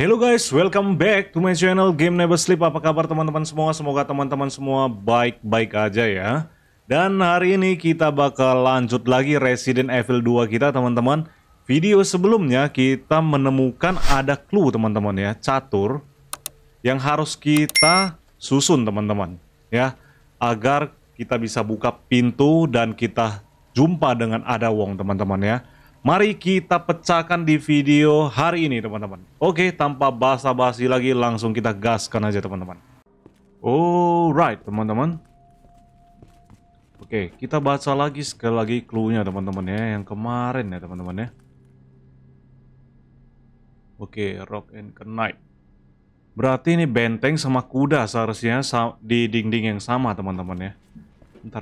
Hello guys, welcome back to my channel Game Never Sleep. Apa kabar teman-teman semua? Semoga teman-teman semua baik-baik aja ya. Dan hari ini kita bakal lanjut lagi Resident Evil 2 kita teman-teman. Video sebelumnya kita menemukan ada clue teman-teman ya, catur yang harus kita susun teman-teman ya, agar kita bisa buka pintu dan kita jumpa dengan Ada Wong teman-teman ya. Mari kita pecahkan di video hari ini teman-teman. Oke, tanpa basa-basi lagi langsung kita gaskan aja teman-teman. Alright teman-teman. Oke, kita baca lagi sekali lagi clue-nya teman-teman ya, yang kemarin ya teman-teman ya. Oke, rock and knight. Berarti ini benteng sama kuda seharusnya di dinding yang sama teman-teman ya. Bentar.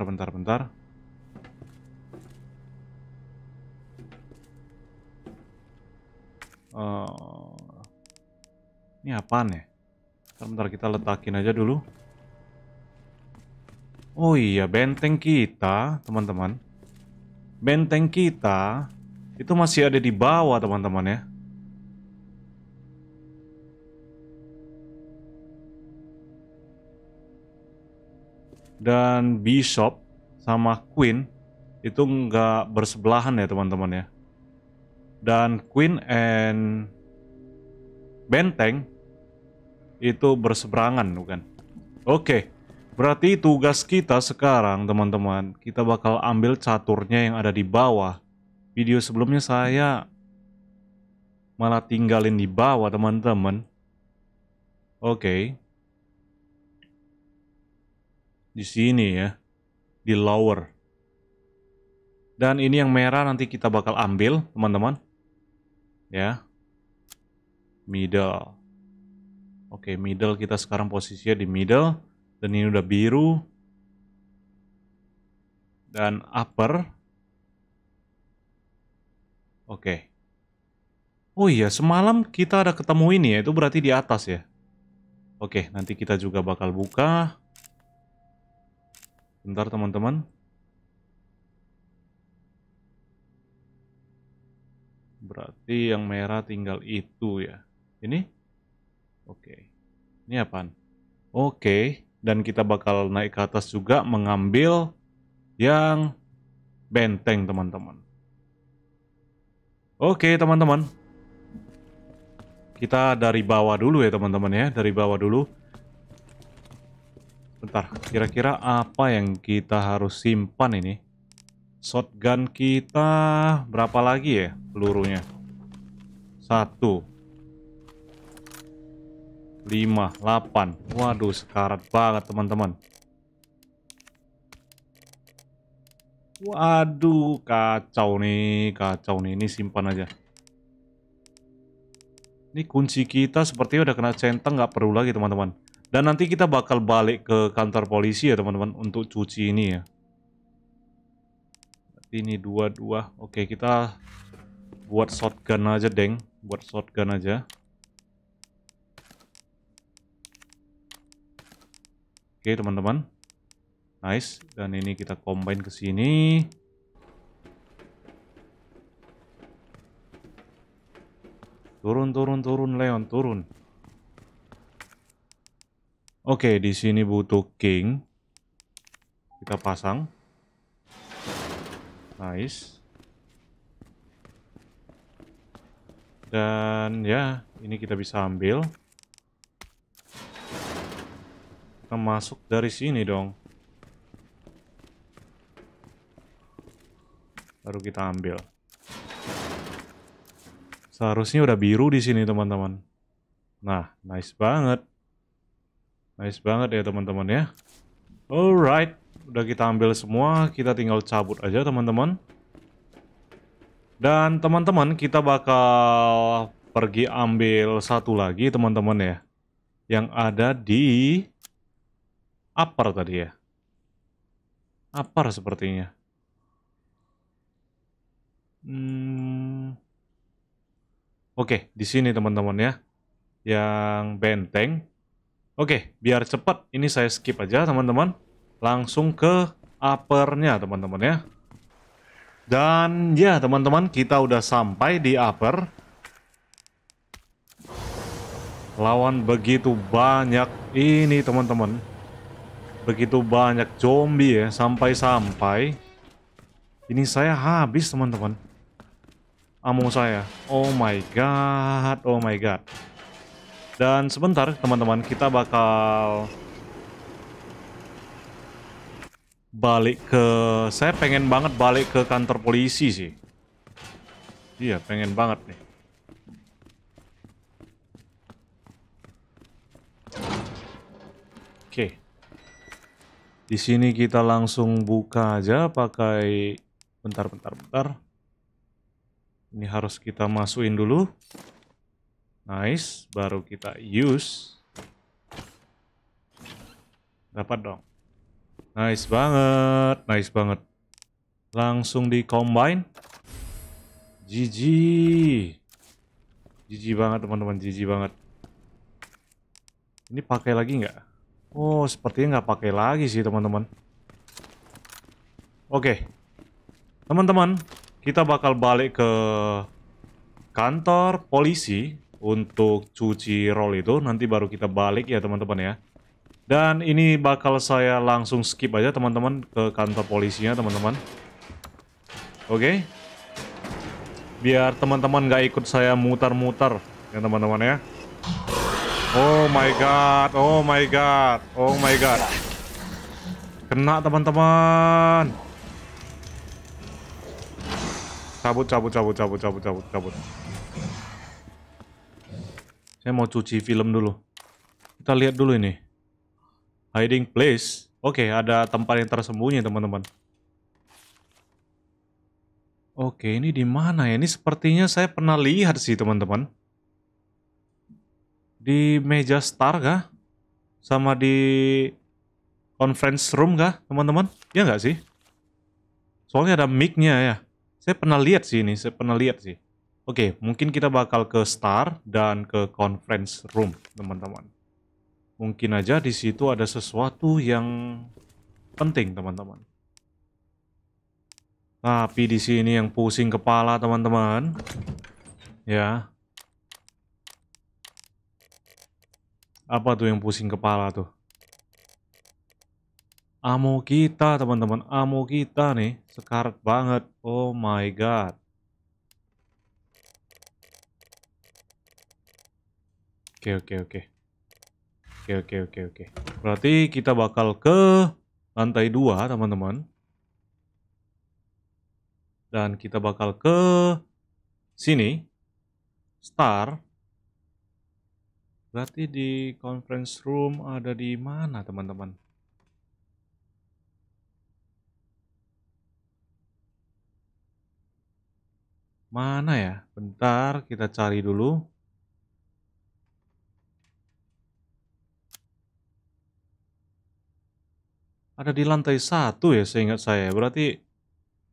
Ini apaan ya? Bentar kita letakin aja dulu. Oh iya, benteng kita teman-teman. Benteng kita itu masih ada di bawah teman-teman ya. Dan Bishop sama Queen itu nggak bersebelahan ya teman-teman ya. Dan Queen and benteng itu berseberangan bukan? Oke, berarti tugas kita sekarang teman-teman, kita bakal ambil caturnya yang ada di bawah. Video sebelumnya saya malah tinggalin di bawah teman-teman. Oke, di sini ya, di lower. Dan ini yang merah nanti kita bakal ambil teman-teman. Ya, middle. Oke, middle kita sekarang posisinya di middle. Dan ini udah biru. Dan upper. Oke. Oh iya, semalam kita ada ketemu ini ya. Itu berarti di atas ya. Oke, nanti kita juga bakal buka. Bentar teman-teman. Berarti yang merah tinggal itu ya. Ini? Oke. Ini apaan? Oke. Dan kita bakal naik ke atas juga mengambil yang benteng teman-teman. Oke teman-teman. Kita dari bawah dulu ya teman-teman ya. Dari bawah dulu. Bentar. Kira-kira apa yang kita harus simpan ini? Shotgun kita berapa lagi ya pelurunya? 1 5 8. Waduh, sekarat banget teman-teman. Waduh, kacau nih. Ini simpan aja. Ini kunci kita sepertinya udah kena centang, nggak perlu lagi teman-teman. Dan nanti kita bakal balik ke kantor polisi ya teman-teman untuk cuci ini ya. Ini 2-2. Oke, kita buat shotgun aja, deng. Buat shotgun aja. Oke, teman-teman. Nice. Dan ini kita combine ke sini. Turun, Leon, turun. Oke, di sini butuh king. Kita pasang. Nice. Dan ya, ini kita bisa ambil. Kita masuk dari sini dong. Baru kita ambil. Seharusnya udah biru di sini, teman-teman. Nah, nice banget. Nice banget ya, teman-teman ya. Alright. Udah kita ambil semua, kita tinggal cabut aja teman-teman. Dan teman-teman, kita bakal pergi ambil satu lagi teman-teman ya. Yang ada di upper tadi ya. Upper sepertinya. Oke, di sini teman-teman ya. Yang benteng. Oke, biar cepat ini saya skip aja teman-teman. Langsung ke uppernya teman-teman ya. Dan ya teman-teman, kita udah sampai di upper. lawan begitu banyak ini teman-teman, begitu banyak zombie ya, sampai-sampai ini saya habis teman-teman ammo saya. Oh my god, oh my god. Dan sebentar teman-teman, kita bakal balik ke, saya pengen banget balik ke kantor polisi sih. Iya, pengen banget nih. Oke. Di sini kita langsung buka aja pakai, bentar. Ini harus kita masukin dulu. Nice, baru kita use. Dapat dong. Nice banget, nice banget. Langsung di combine. GG banget teman-teman, GG banget. Ini pakai lagi nggak? Oh, sepertinya nggak pakai lagi sih teman-teman. Oke, teman-teman, kita bakal balik ke kantor polisi untuk cuci roll itu. Nanti baru kita balik ya teman-teman ya. Dan ini bakal saya langsung skip aja teman-teman ke kantor polisinya teman-teman. Oke. Biar teman-teman nggak ikut saya mutar-mutar ya teman-teman ya. Oh my god, oh my god, oh my god. Kena teman-teman. Cabut. Saya mau cuci film dulu. Kita lihat dulu ini. Hiding place. Oke, ada tempat yang tersembunyi teman-teman. Oke, ini di mana ya? Ini sepertinya saya pernah lihat sih, teman-teman. Di meja star kah? Sama di conference room kah, teman-teman? Ya nggak sih? Soalnya ada mic-nya ya. Saya pernah lihat sih ini, saya pernah lihat sih. Oke, mungkin kita bakal ke star dan ke conference room, teman-teman. Mungkin aja di situ ada sesuatu yang penting, teman-teman. Tapi di sini yang pusing kepala teman-teman, ya. Apa tuh yang pusing kepala tuh? Ammo kita teman-teman, ammo kita nih sekarat banget. Oh my god. Oke. Berarti kita bakal ke lantai 2 teman-teman. Dan kita bakal ke sini, star. Berarti di conference room ada di mana teman-teman? Mana ya? Bentar, kita cari dulu. Ada di lantai 1 ya, seingat saya. Berarti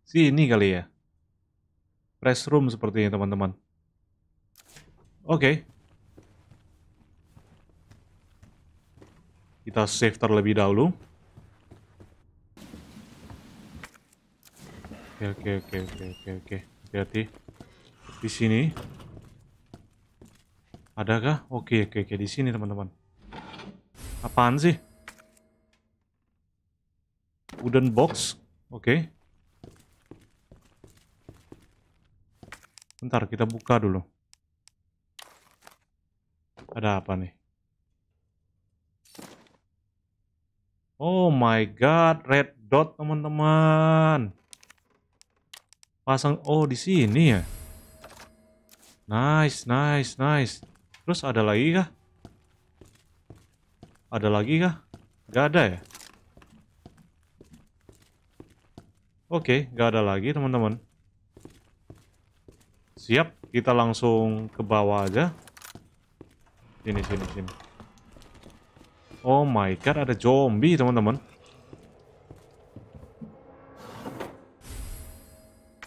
sini kali ya, press room sepertinya teman-teman. Oke. Kita save terlebih dahulu. Oke. Hati-hati. Di sini. Adakah? Oke, di sini teman-teman. Apaan sih? Wooden box. Oke. Bentar, kita buka dulu. Ada apa nih? Oh my god, red dot teman-teman. Pasang, oh di sini ya. Nice. Terus ada lagi kah? Gak ada ya? Oke, gak ada lagi teman-teman. Siap, kita langsung ke bawah aja. Sini. Oh my god, ada zombie teman-teman.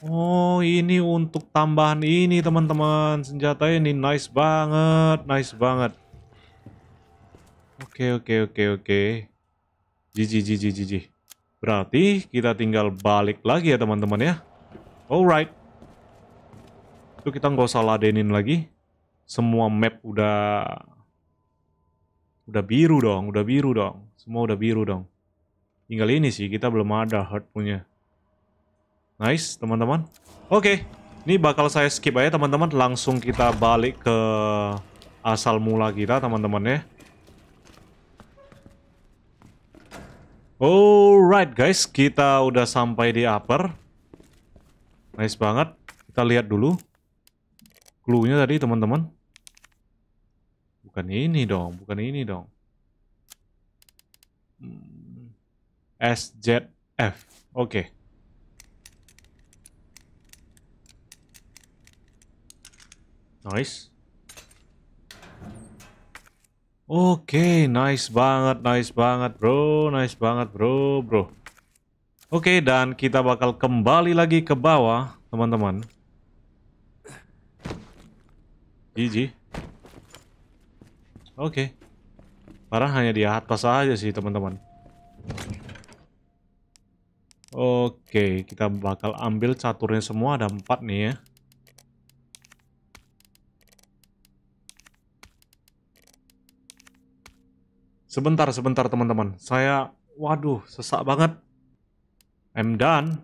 Oh, ini untuk tambahan ini teman-teman. Senjata ini nice banget, nice banget. Oke. GG. Berarti kita tinggal balik lagi ya teman-teman ya. Alright. Itu kita nggak usah ladenin lagi. Semua map udah Udah biru dong. Semua udah biru dong. Tinggal ini sih, kita belum ada heart punya. Nice, teman-teman. Oke, ini bakal saya skip aja, teman-teman. Langsung kita balik ke asal mula kita, teman-teman ya. Alright guys, kita udah sampai di upper. Nice banget. Kita lihat dulu clue-nya tadi, teman-teman. Bukan ini dong. SZF. Oke. Nice. Oke, nice banget bro. Oke, dan kita bakal kembali lagi ke bawah, teman-teman. GG. Oke. Parah hanya di atas aja sih, teman-teman. Oke, kita bakal ambil caturnya semua, ada 4 nih ya. Sebentar teman-teman. Saya, waduh, sesak banget. I'm done.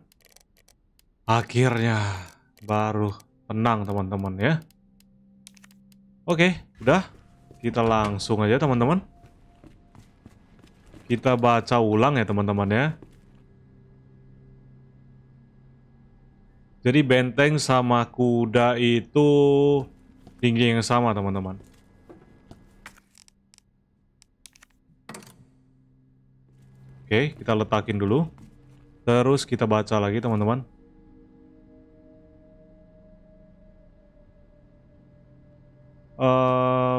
Akhirnya baru tenang, teman-teman ya. Oke, udah. Kita langsung aja, teman-teman. Kita baca ulang ya, teman-teman ya. Jadi benteng sama kuda itu tinggi yang sama, teman-teman. Oke, kita letakin dulu. Terus kita baca lagi, teman-teman.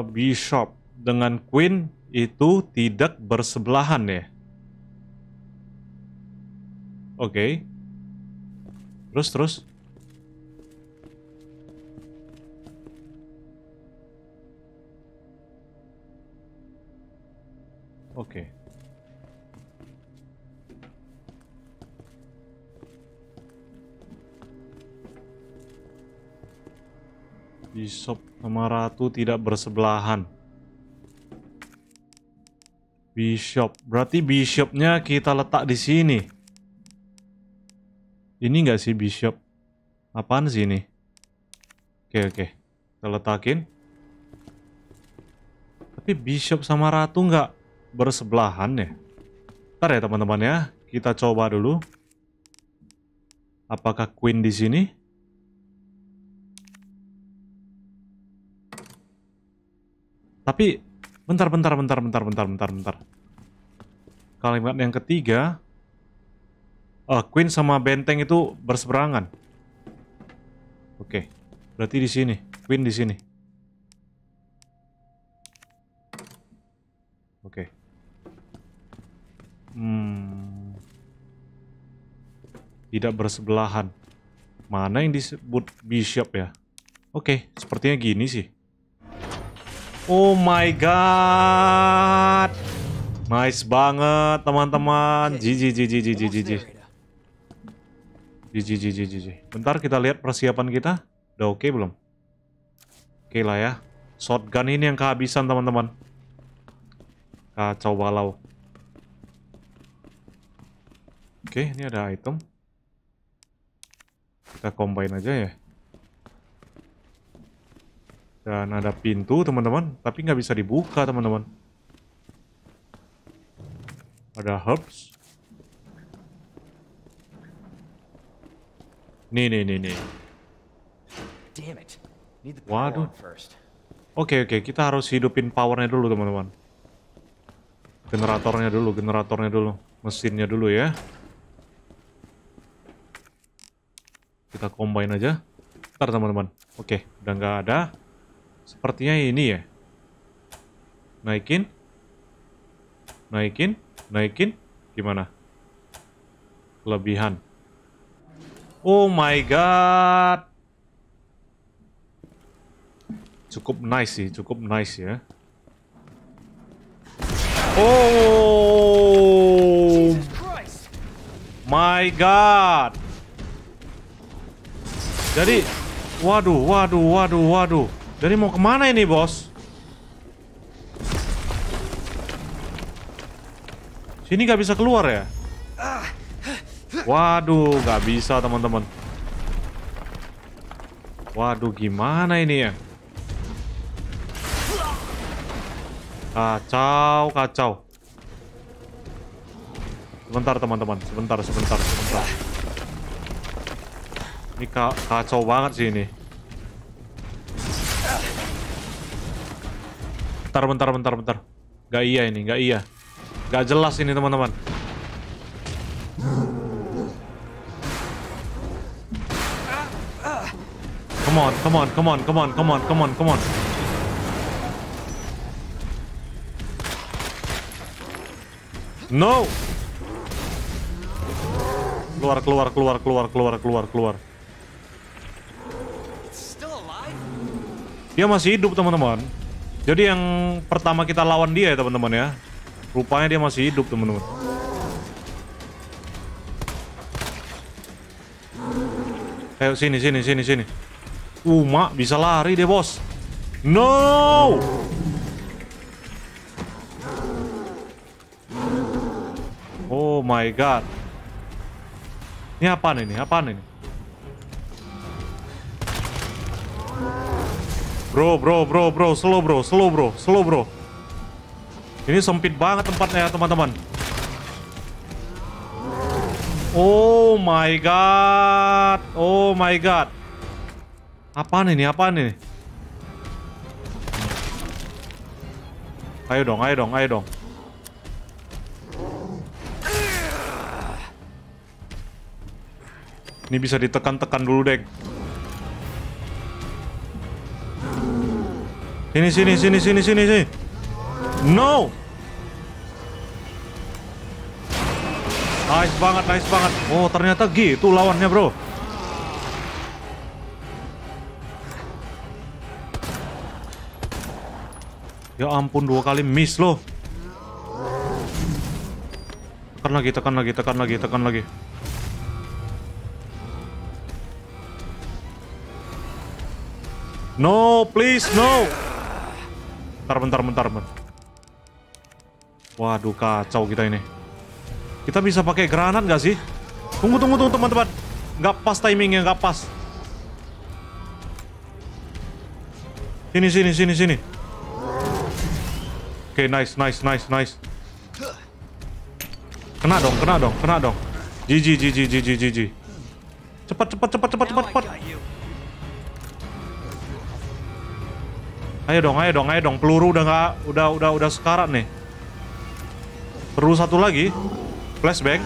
Bishop dengan Queen itu tidak bersebelahan ya. Oke. Terus. Oke. Bishop sama Ratu tidak bersebelahan. Bishop. Berarti Bishopnya kita letak di sini. Ini nggak sih Bishop? Apaan sih ini? Oke. Kita letakin. Tapi Bishop sama Ratu nggak bersebelahan ya? Ntar ya teman-teman ya. Kita coba dulu. Apakah Queen di sini? Tapi bentar. Kalimat yang ketiga, Queen sama benteng itu berseberangan. Oke. Berarti di sini, Queen di sini. Oke. Tidak bersebelahan. Mana yang disebut Bishop ya? Oke, sepertinya gini sih. Oh my god. Nice banget, teman-teman. GG. Bentar kita lihat persiapan kita. Udah oke belum? Oke lah ya. Shotgun ini yang kehabisan, teman-teman. Kacau balau. Oke, ini ada item. Kita combine aja ya. Dan ada pintu, teman-teman. Tapi nggak bisa dibuka, teman-teman. Ada herbs. Nih. Waduh. Oke. Kita harus hidupin powernya dulu, teman-teman. Generatornya dulu. Mesinnya dulu ya. Kita combine aja. Ntar, teman-teman. Oke, udah nggak ada. Sepertinya ini ya. Naikin. Gimana? Kelebihan. Oh my god. Cukup nice ya. Oh my god. Jadi, waduh. Jadi mau kemana ini, bos? Sini nggak bisa keluar ya? Waduh, nggak bisa teman-teman. Waduh, gimana ini ya? Kacau, kacau. Sebentar teman-teman, sebentar. Ini kacau banget sih ini. Bentar. Gak iya. Gak jelas ini teman-teman. Come on. No. Keluar. Dia masih hidup teman-teman. Jadi yang pertama kita lawan dia ya teman-teman ya. Rupanya dia masih hidup teman-teman. Ayo sini. Mak bisa lari deh bos. No. Oh my god. Ini apaan ini? Bro, slow bro. Ini sempit banget tempatnya ya teman-teman. Oh my god. Apaan ini? Ayo dong. Ini bisa ditekan-tekan dulu, deh. Sini. No. Nice banget. Oh, ternyata gitu lawannya, bro. Ya ampun, 2 kali miss loh. Tekan lagi. No, please, no. Bentar. Waduh, kacau kita ini. Kita bisa pakai granat nggak sih? Tunggu teman-teman. Nggak pas timingnya, nggak pas. Sini. Oke, nice. Kena dong. GG. Cepat. Ayo dong. Peluru udah nggak, udah sekarat nih. Perlu satu lagi. Flashbang.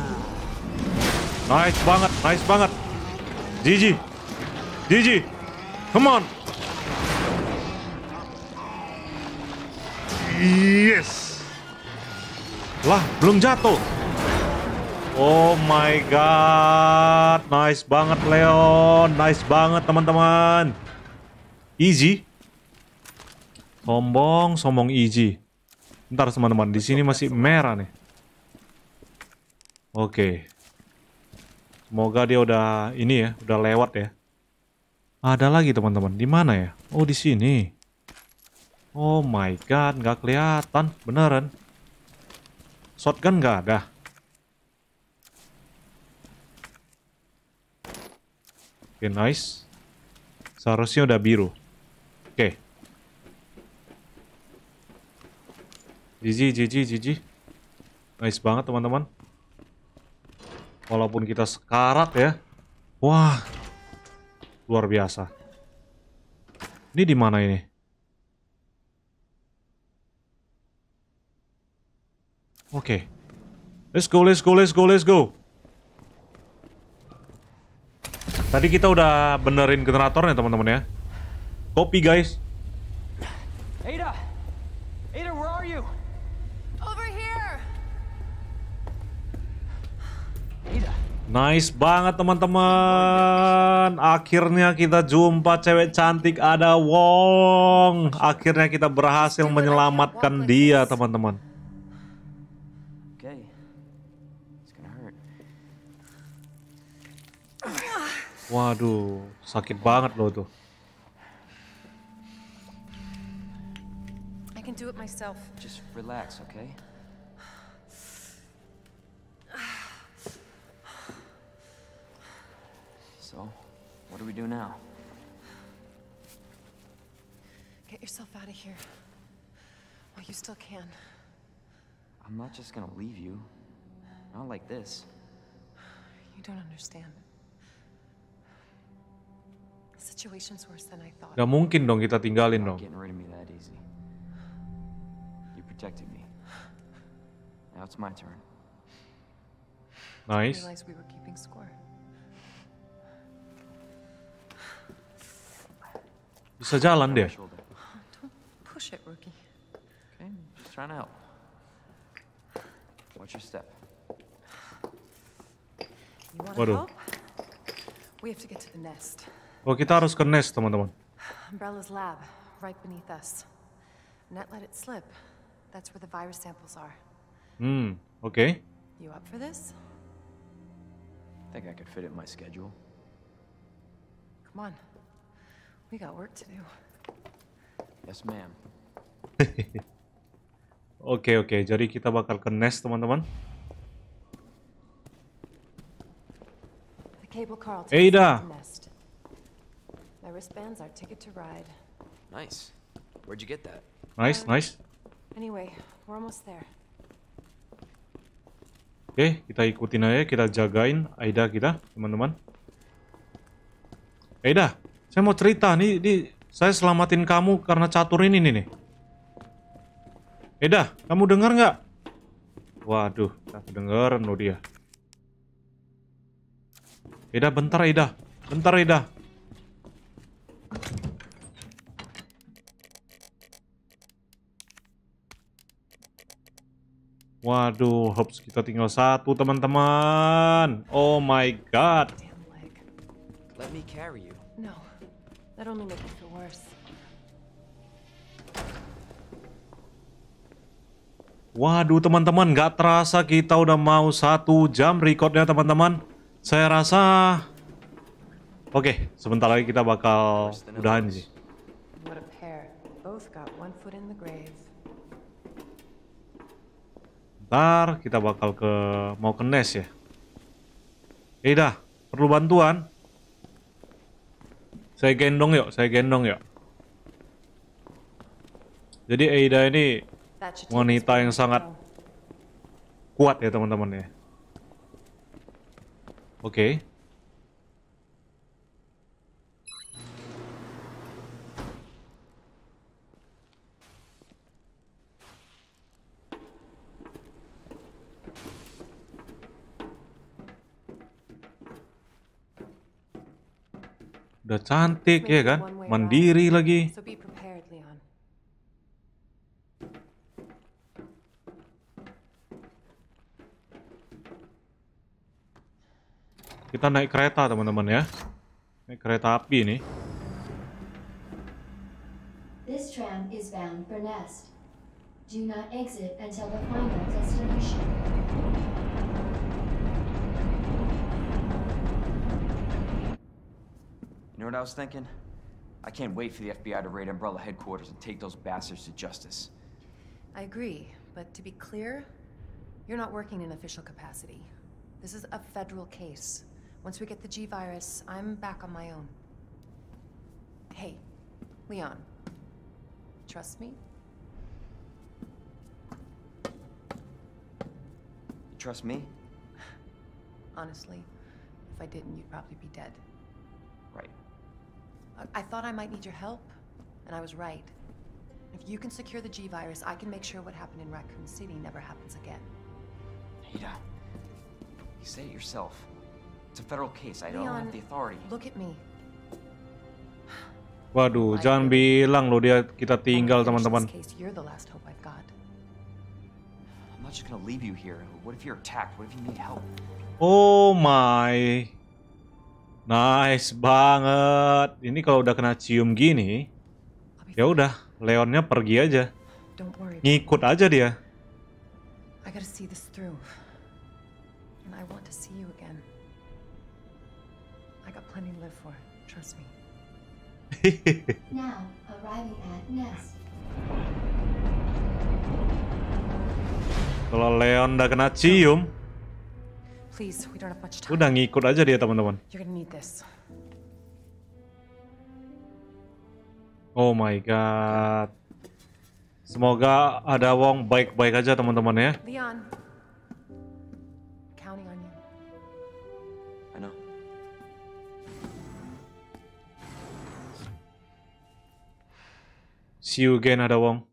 Nice banget. GG. Come on. Yes. Lah, belum jatuh. Oh my god. Nice banget, Leon. Nice banget, teman-teman. Easy. Sombong Iji. Bentar teman-teman, di sini masih merah nih. Oke. Semoga dia udah ini ya, udah lewat ya. Ada lagi teman-teman, di mana ya? Oh, di sini. Oh my god, nggak kelihatan beneran. Shotgun nggak ada. Oke, nice. Seharusnya udah biru. Oke. GG. Nice banget teman-teman. Walaupun kita sekarat ya. Wah. Luar biasa. Ini di mana ini? Oke. Let's go. Tadi kita udah benerin generatornya teman-teman ya. Copy guys. Ada, where are you? Nice banget teman-teman. Akhirnya kita jumpa cewek cantik Ada Wong. Akhirnya kita berhasil menyelamatkan dia teman-teman. Waduh, sakit banget loh tuh. I can do it myself. Just relax, okay? do we do now? Get yourself out of here. While you still can. I'm not just gonna leave you. Not like this. You don't understand. The situation's worse than I thought. Gak mungkin dong kita tinggalin dong. Getting rid of me that easy. You protected me. Now it's my turn. Nice. I realized we were keeping score. Bisa jalan deh. Don't push it, rookie. Okay, just trying to help. Watch your step. Waduh. We have to get to the nest. Oh, kita harus ke nest, teman-teman. Umbrella's lab, right beneath us. Net let it slip. That's where the virus samples are. Hmm, okay. You up for this? I think I could fit it in my schedule. Come on. We got work to do. Yes, ma'am. Oke, jadi kita bakal ke nest, teman-teman. Ada. My wristbands are ticket to ride. Nice. Where'd you get that? Nice. Anyway, we're almost there. Oke, kita ikutin aja, kita jagain Ada kita, teman-teman. Ada. Saya mau cerita nih, saya selamatin kamu karena catur ini nih. Ada, kamu dengar nggak? Waduh, aku dengar loh dia. Ada, bentar Ada, bentar Ada. Waduh, hops kita tinggal satu teman-teman. Oh my god. Let me carry you. No. That only makes it worse. Waduh teman-teman, gak terasa kita udah mau 1 jam recordnya teman-teman. Saya rasa oke, sebentar lagi kita bakal udahan sih. Bentar, kita bakal mau ke nest ya. Ada, perlu bantuan. Saya gendong yuk. Jadi Ada ini wanita yang sangat kuat ya teman-teman ya. Oke. Udah cantik ya kan, mandiri lagi. Kita naik kereta teman-teman ya, naik kereta api nih. This tram is bound for nest. Do not exit until the final destination. You know what I was thinking? I can't wait for the FBI to raid Umbrella headquarters and take those bastards to justice. I agree, but to be clear, you're not working in official capacity. This is a federal case. Once we get the G-Virus, I'm back on my own. Hey, Leon. Trust me? You trust me? Honestly, if I didn't, you'd probably be dead. Right. I thought I might need your help, and I was right. If you can secure the G-Virus, I can make sure what happened in Raccoon City never happens again. Ada, you said it yourself. It's a federal case. I don't have the authority. Look at me. Waduh, jangan bilang loh dia kita tinggal teman-teman. You're the last hope I've got. I'm not just gonna leave you here. What if you're attacked? What if you need help? Oh my. Nice banget. Ini kalau udah kena cium gini, ya udah, Leonnya pergi aja. Ngikut aja dia. Kalau Leon udah kena cium, udah ngikut aja dia teman-teman. Oh my god. Semoga Ada Wong baik-baik aja teman-teman ya. Leon, counting on you. I know. See you again, Ada Wong.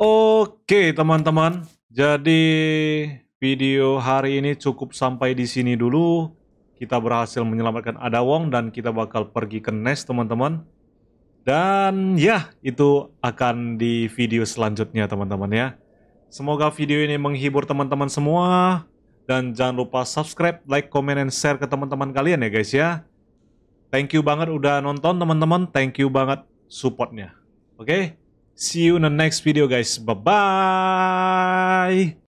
Oke, teman-teman. Jadi video hari ini cukup sampai di sini dulu. Kita berhasil menyelamatkan Ada Wong dan kita bakal pergi ke nest, teman-teman. Dan ya, itu akan di video selanjutnya teman-teman ya. Semoga video ini menghibur teman-teman semua. Dan jangan lupa subscribe, like, comment, and share ke teman-teman kalian ya guys ya. Thank you banget udah nonton teman-teman. Thank you banget supportnya. Oke, see you in the next video guys. Bye-bye.